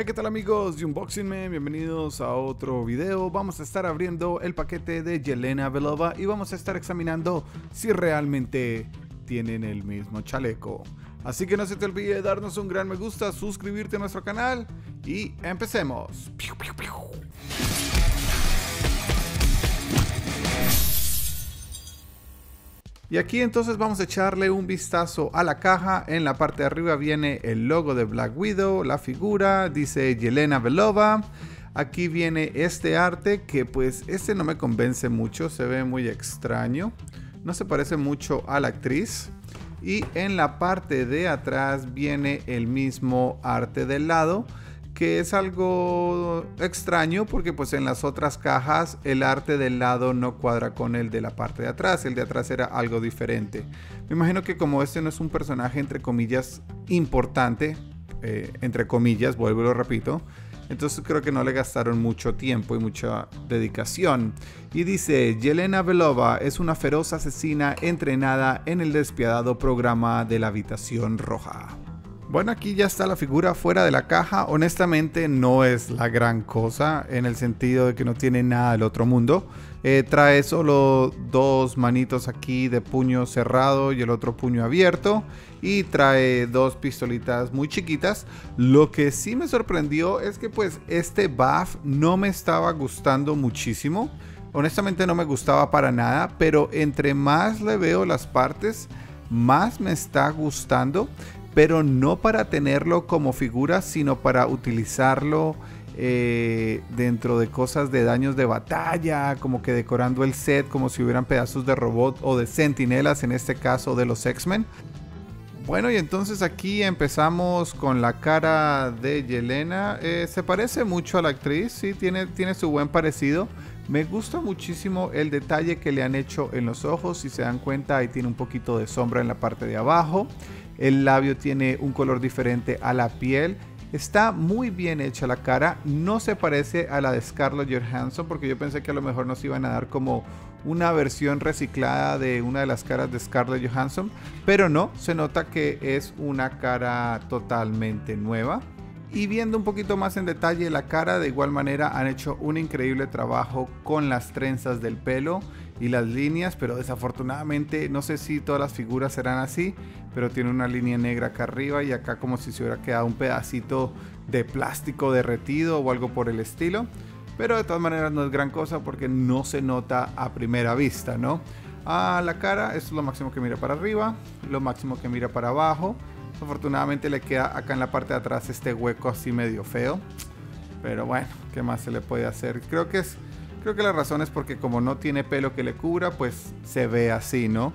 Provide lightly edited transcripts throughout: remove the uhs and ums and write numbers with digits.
Hey, ¿qué tal amigos de Unboxing-Men? Bienvenidos a otro video. Vamos a estar abriendo el paquete de Yelena Belova y vamos a estar examinando si realmente tienen el mismo chaleco. Así que no se te olvide de darnos un gran me gusta, suscribirte a nuestro canal y empecemos. ¡Piu, piu, piu! Y aquí entonces vamos a echarle un vistazo a la caja. En la parte de arriba viene el logo de Black Widow, la figura, dice Yelena Belova. Aquí viene este arte que pues este no me convence mucho, se ve muy extraño. No se parece mucho a la actriz. Y en la parte de atrás viene el mismo arte del lado, que es algo extraño porque pues en las otras cajas el arte del lado no cuadra con el de la parte de atrás. El de atrás era algo diferente. Me imagino que como este no es un personaje entre comillas importante, entre comillas, vuelvo y lo repito, entonces creo que no le gastaron mucho tiempo y mucha dedicación. Y dice, Yelena Belova es una feroz asesina entrenada en el despiadado programa de La Habitación Roja. Bueno, aquí ya está la figura fuera de la caja. Honestamente no es la gran cosa, en el sentido de que no tiene nada del otro mundo. Trae solo dos manitos aquí de puño cerrado y el otro puño abierto. Y trae dos pistolitas muy chiquitas. Lo que sí me sorprendió es que pues este buff no me estaba gustando muchísimo. Honestamente no me gustaba para nada, pero entre más le veo las partes, más me está gustando. Pero no para tenerlo como figura, sino para utilizarlo dentro de cosas de daños de batalla, como que decorando el set como si hubieran pedazos de robot o de sentinelas, en este caso de los X-Men. Bueno, y entonces aquí empezamos con la cara de Yelena. Se parece mucho a la actriz, sí, tiene su buen parecido. Me gusta muchísimo el detalle que le han hecho en los ojos. Si se dan cuenta, ahí tiene un poquito de sombra en la parte de abajo. El labio tiene un color diferente a la piel. Está muy bien hecha la cara. No se parece a la de Scarlett Johansson, porque yo pensé que a lo mejor nos iban a dar como una versión reciclada de una de las caras de Scarlett Johansson. Pero no, se nota que es una cara totalmente nueva. Y viendo un poquito más en detalle la cara, de igual manera han hecho un increíble trabajo con las trenzas del pelo y las líneas, pero desafortunadamente no sé si todas las figuras serán así, pero tiene una línea negra acá arriba y acá como si se hubiera quedado un pedacito de plástico derretido o algo por el estilo. Pero de todas maneras no es gran cosa porque no se nota a primera vista, ¿no? Ah, la cara, esto es lo máximo que mira para arriba, lo máximo que mira para abajo. Afortunadamente le queda acá en la parte de atrás este hueco así medio feo, pero bueno, ¿qué más se le puede hacer? Creo que la razón es porque como no tiene pelo que le cubra, pues se ve así, ¿no?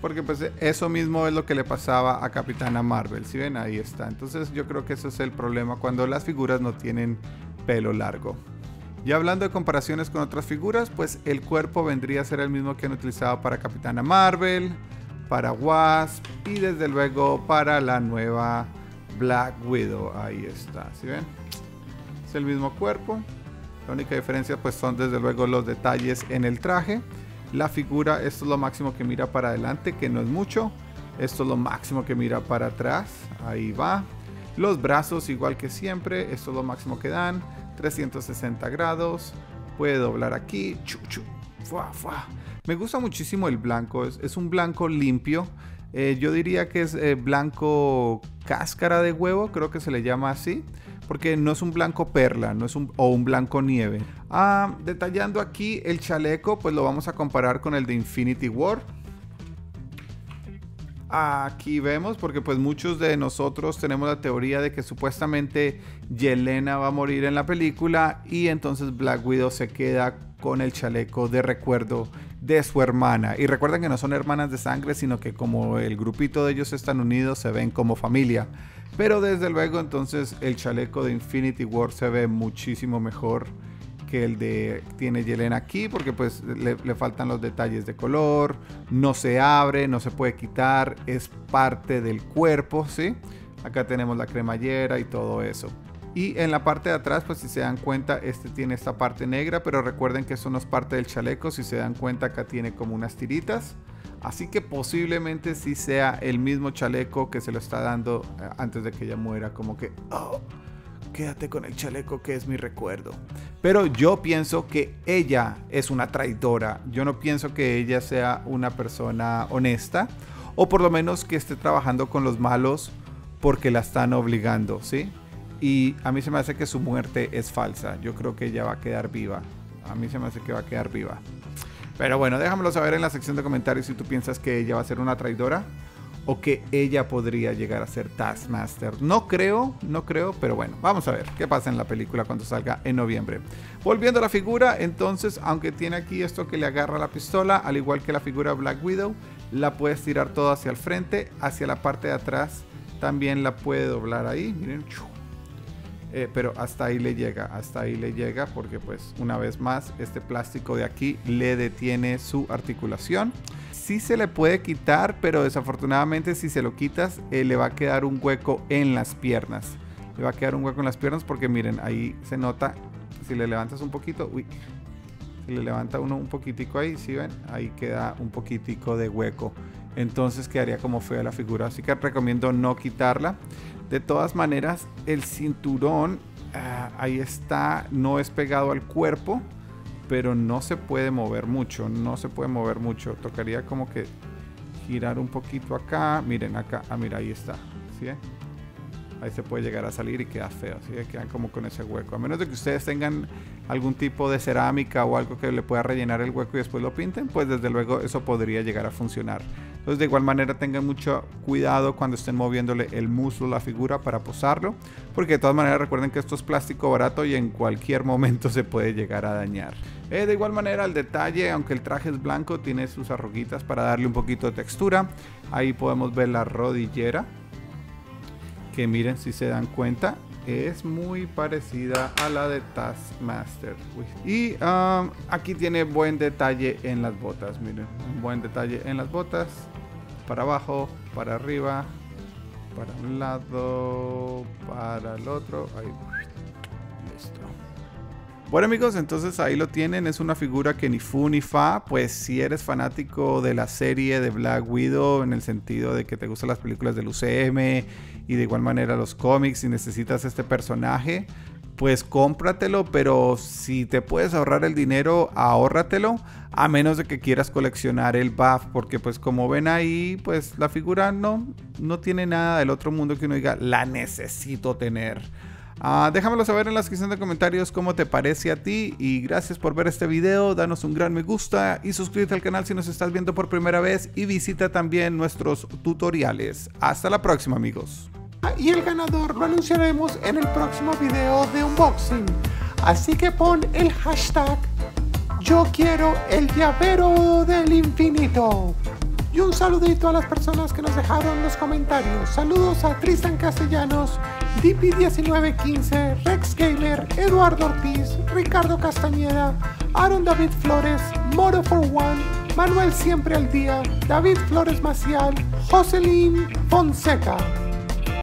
Porque pues eso mismo es lo que le pasaba a Capitana Marvel, ¿sí ven? Ahí está. Entonces yo creo que eso es el problema cuando las figuras no tienen pelo largo. Y hablando de comparaciones con otras figuras, pues el cuerpo vendría a ser el mismo que han utilizado para Capitana Marvel, para Wasp y desde luego para la nueva Black Widow. Ahí está, ¿sí ven? Es el mismo cuerpo. La única diferencia pues son desde luego los detalles en el traje. La figura, esto es lo máximo que mira para adelante, que no es mucho. Esto es lo máximo que mira para atrás, ahí va. Los brazos igual que siempre, esto es lo máximo que dan, 360 grados. Puede doblar aquí, chu, chu, fuá, fuá. Me gusta muchísimo el blanco, es un blanco limpio. Yo diría que es blanco cáscara de huevo, creo que se le llama así, porque no es un blanco perla, no es un blanco nieve. Detallando aquí el chaleco, pues lo vamos a comparar con el de Infinity War. Aquí vemos, porque pues muchos de nosotros tenemos la teoría de que supuestamente Yelena va a morir en la película y entonces Black Widow se queda con el chaleco de recuerdo de su hermana. Y recuerden que no son hermanas de sangre, sino que como el grupito de ellos están unidos, se ven como familia. Pero desde luego entonces el chaleco de Infinity War se ve muchísimo mejor que el de tiene Yelena aquí, porque pues le faltan los detalles de color, no se abre, no se puede quitar, es parte del cuerpo, ¿sí? Acá tenemos la cremallera y todo eso. Y en la parte de atrás, pues si se dan cuenta, este tiene esta parte negra, pero recuerden que eso no es parte del chaleco. Si se dan cuenta, acá tiene como unas tiritas. Así que posiblemente sí sea el mismo chaleco que se lo está dando antes de que ella muera, como que oh, quédate con el chaleco que es mi recuerdo. Pero yo pienso que ella es una traidora. Yo no pienso que ella sea una persona honesta, o por lo menos que esté trabajando con los malos porque la están obligando, ¿sí? Y a mí se me hace que su muerte es falsa. Yo creo que ella va a quedar viva. A mí se me hace que va a quedar viva. Pero bueno, déjamelo saber en la sección de comentarios si tú piensas que ella va a ser una traidora o que ella podría llegar a ser Taskmaster. No creo, pero bueno, vamos a ver qué pasa en la película cuando salga en noviembre. Volviendo a la figura, entonces, aunque tiene aquí esto que le agarra la pistola, al igual que la figura Black Widow, la puedes tirar todo hacia el frente, hacia la parte de atrás también la puede doblar ahí, miren, pero hasta ahí le llega, porque pues una vez más este plástico de aquí le detiene su articulación. Sí se le puede quitar, pero desafortunadamente si se lo quitas le va a quedar un hueco en las piernas. Le va a quedar un hueco en las piernas porque miren, ahí se nota, si le levantas un poquito, uy, si le levanta uno un poquitico ahí, ¿sí ven? Ahí queda un poquitico de hueco. Entonces quedaría como fea la figura, así que recomiendo no quitarla. De todas maneras, el cinturón ahí está, no es pegado al cuerpo, pero no se puede mover mucho, tocaría como que girar un poquito acá, miren acá, mira, ahí está, ¿sí? Ahí se puede llegar a salir y queda feo, ¿sí? Quedan como con ese hueco, a menos de que ustedes tengan algún tipo de cerámica o algo que le pueda rellenar el hueco y después lo pinten, pues desde luego eso podría llegar a funcionar. Entonces de igual manera tengan mucho cuidado cuando estén moviéndole el muslo a la figura para posarlo, porque de todas maneras recuerden que esto es plástico barato y en cualquier momento se puede llegar a dañar. De igual manera el detalle, aunque el traje es blanco, tiene sus arruguitas para darle un poquito de textura. Ahí podemos ver la rodillera, que miren, si se dan cuenta, es muy parecida a la de Taskmaster. Y aquí tiene buen detalle en las botas, miren, un buen detalle en las botas, para abajo, para arriba, para un lado, para el otro, ahí, listo. Bueno amigos, entonces ahí lo tienen, es una figura que ni fu ni fa, pues si eres fanático de la serie de Black Widow en el sentido de que te gustan las películas del UCM y de igual manera los cómics y necesitas este personaje, pues cómpratelo, pero si te puedes ahorrar el dinero, ahórratelo, a menos de que quieras coleccionar el buff, porque pues como ven ahí, pues la figura no tiene nada del otro mundo que uno diga, la necesito tener. Déjamelo saber en la sección de comentarios cómo te parece a ti, y gracias por ver este video, danos un gran me gusta y suscríbete al canal si nos estás viendo por primera vez, y visita también nuestros tutoriales. Hasta la próxima amigos. Y el ganador lo anunciaremos en el próximo video de unboxing, así que pon el hashtag yo quiero el llavero del infinito. Y un saludito a las personas que nos dejaron los comentarios. Saludos a Tristan Castellanos, DP1915, Rex Gamer, Eduardo Ortiz, Ricardo Castañeda, Aaron David Flores, Moro for One, Manuel Siempre al Día, David Flores Maciel, Jocelyn Fonseca.